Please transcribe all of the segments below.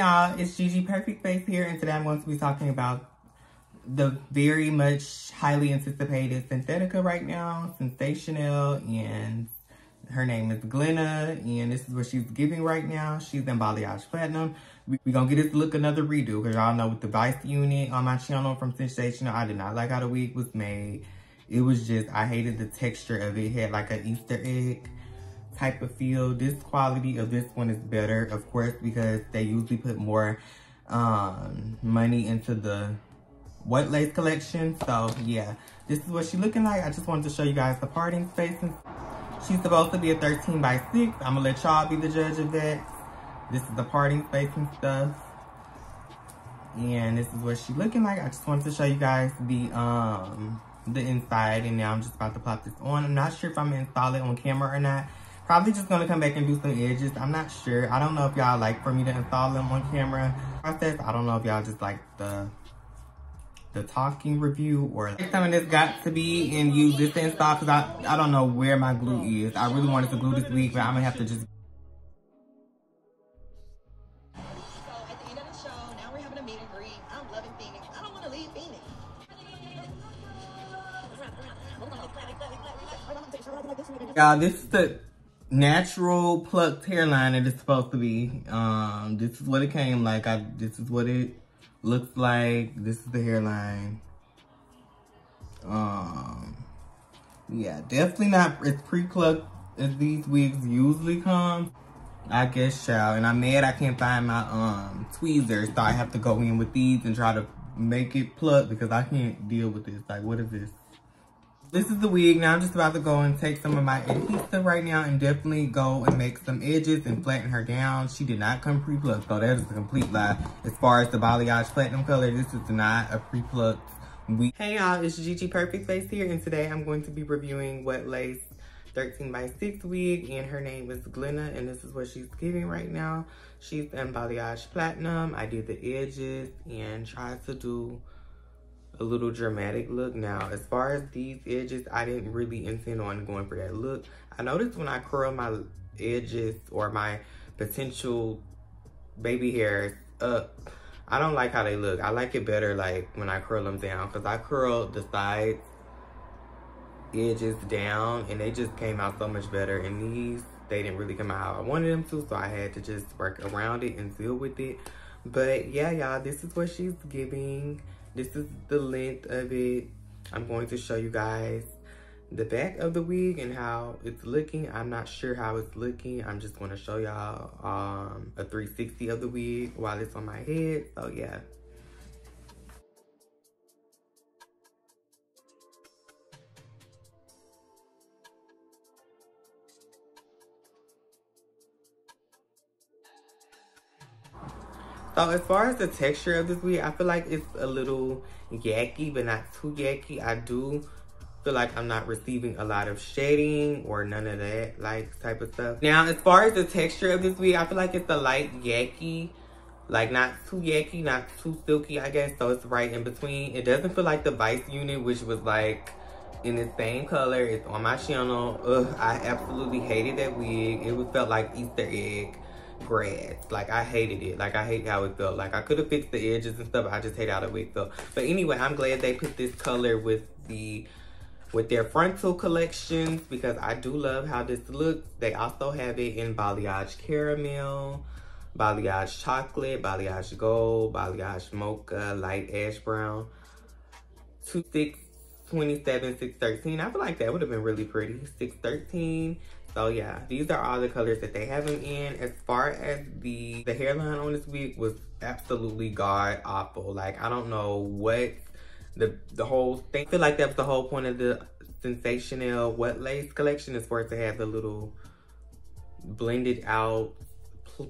y'all, it's Gigi Perfect Face here, and today I'm going to be talking about the very much highly anticipated Sensatica right now, Sensationnel, and her name is Glenna, and this is what she's giving right now. She's in Balayage Platinum. We're going to get this look another redo, because y'all know with the Vice Unit on my channel from Sensationnel, I did not like how the wig was made. It was just, I hated the texture of it. It had like an Easter egg type of feel. This quality of this one is better, of course, because they usually put more money into the What Lace collection. So yeah, this is what she's looking like. I just wanted to show you guys the parting space. She's supposed to be a 13 by 6. I'm gonna let y'all be the judge of that. This is the parting space and stuff, and this is what she's looking like. I just wanted to show you guys the inside, and now I'm just about to pop this on. I'm not sure if I'm gonna install it on camera or not. Probably just gonna come back and do some edges. I'm not sure. I don't know if y'all like for me to install them on camera process. I don't know if y'all just like the talking review, or next time this got to be and use this to install, because I don't know where my glue is. I really wanted to glue this week, but I'm gonna have to just. So at the end of the show, now we're having a meet and greet. I'm loving Phoenix. I don't want to leave Phoenix. Y'all, this is the natural plucked hairline it is supposed to be. This is what it came like. This is what it looks like. This is the hairline. Yeah, definitely not as pre-plucked as these wigs usually come, I guess, child. And I'm mad I can't find my tweezers, so I have to go in with these and try to make it plucked, because I can't deal with this. Like, what is this? This is the wig. Now I'm just about to go and take some of my adhesive right now and definitely go and make some edges and flatten her down. She did not come pre-plucked, so that is a complete lie. As far as the Balayage Platinum color, this is not a pre-plucked wig. Hey y'all, it's Gigi Perfect Face here, and today I'm going to be reviewing Wet Lace 13 by 6 wig, and her name is Glenna, and this is what she's giving right now. She's in Balayage Platinum. I did the edges and tried to do a little dramatic look. Now, as far as these edges, I didn't really intend on going for that look. I noticed when I curl my edges or my potential baby hairs up, I don't like how they look. I like it better like when I curl them down, because I curled the sides edges down and they just came out so much better. And these, they didn't really come out how I wanted them to, so I had to just work around it and deal with it. But yeah, y'all, this is what she's giving. This is the length of it. I'm going to show you guys the back of the wig and how it's looking. I'm not sure how it's looking. I'm just going to show y'all a 360 of the wig while it's on my head. So yeah. So as far as the texture of this wig, I feel like it's a little yucky, but not too yucky. I do feel like I'm not receiving a lot of shedding or none of that like type of stuff. Now, as far as the texture of this wig, I feel like it's a light yucky, like not too yucky, not too silky, I guess. So it's right in between. It doesn't feel like the Vice Unit, which was like in the same color. It's on my channel. Ugh, I absolutely hated that wig. It felt like Easter egg grass. Like, I hated it. Like, I hate how it felt. Like, I could have fixed the edges and stuff, I just hate how the wig felt. But anyway, I'm glad they put this color with their frontal collections, because I do love how this looks. They also have it in Balayage Caramel, Balayage Chocolate, Balayage Gold, Balayage Mocha, Light Ash Brown, 26, 27, 613. I feel like that would have been really pretty. 613. So yeah, these are all the colors that they have them in. As far as the hairline on this wig was absolutely god awful. Like, I don't know what the whole thing. I feel like that's the whole point of the Sensationnel Wet Lace collection, is for it to have the little blended out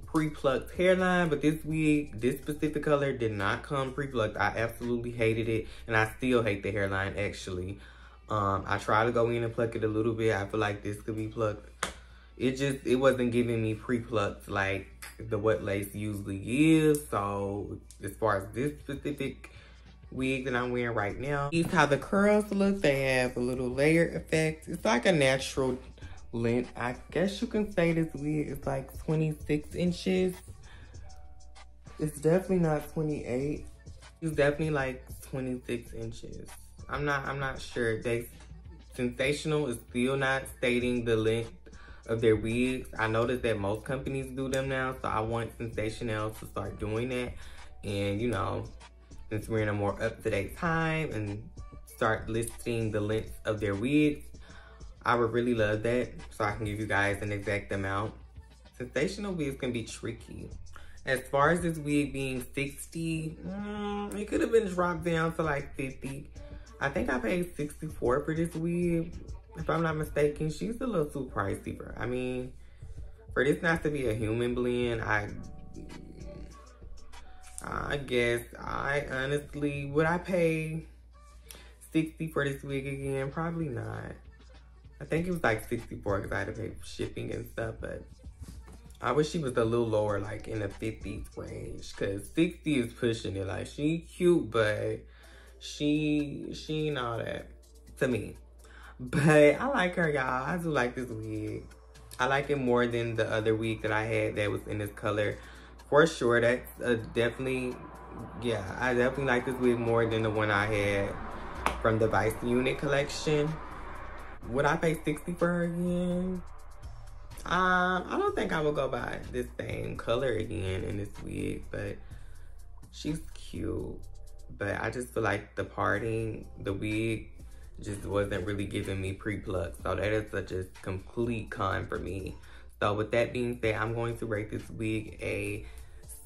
pre-plucked hairline. But this wig, this specific color, did not come pre-plucked. I absolutely hated it, and I still hate the hairline actually. I try to go in and pluck it a little bit. I feel like this could be plucked. It wasn't giving me pre-plucked like the Wet Lace usually gives. So as far as this specific wig that I'm wearing right now, here's how the curls look. They have a little layered effect. It's like a natural length. I guess you can say this wig is like 26 inches. It's definitely not 28. It's definitely like 26 inches. I'm not sure. Sensationnel is still not stating the length of their wigs. I noticed that most companies do them now, so I want Sensationnel to start doing that. And you know, since we're in a more up-to-date time and start listing the length of their wigs, I would really love that so I can give you guys an exact amount. Sensationnel wigs can be tricky. As far as this wig being 60, it could have been dropped down to like 50. I think I paid 64 for this wig. If I'm not mistaken, she's a little too pricey for, I mean, for this not to be a human blend, I guess I honestly, would I pay 60 for this wig again? Probably not. I think it was like 64 because I had to pay for shipping and stuff, but I wish she was a little lower, like in the 50s range, because 60 is pushing it. Like, she cute, but she ain't all that to me. But I like her, y'all. I do like this wig. I like it more than the other wig that I had that was in this color. For sure, that's definitely, yeah, I definitely like this wig more than the one I had from the Vice Unit collection. Would I pay 60 for her again? I don't think I would go buy this same color again in this wig, but she's cute. But I just feel like the parting, the wig just wasn't really giving me pre-pluck. So that is such a complete con for me. So with that being said, I'm going to rate this wig a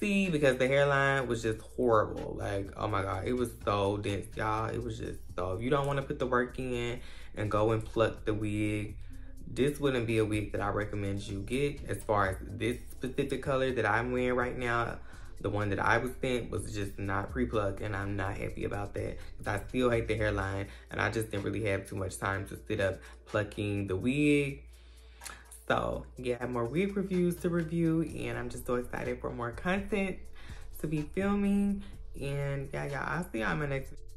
C because the hairline was just horrible. Like, oh my God, it was so dense, y'all. It was just so, if you don't want to put the work in and go and pluck the wig, this wouldn't be a wig that I recommend you get. As far as this specific color that I'm wearing right now, the one that I was sent was just not pre-plucked, and I'm not happy about that because I still hate the hairline, and I just didn't really have too much time to sit up plucking the wig. So yeah, I have more wig reviews to review, and I'm just so excited for more content to be filming. And yeah, I'll see y'all in my next video.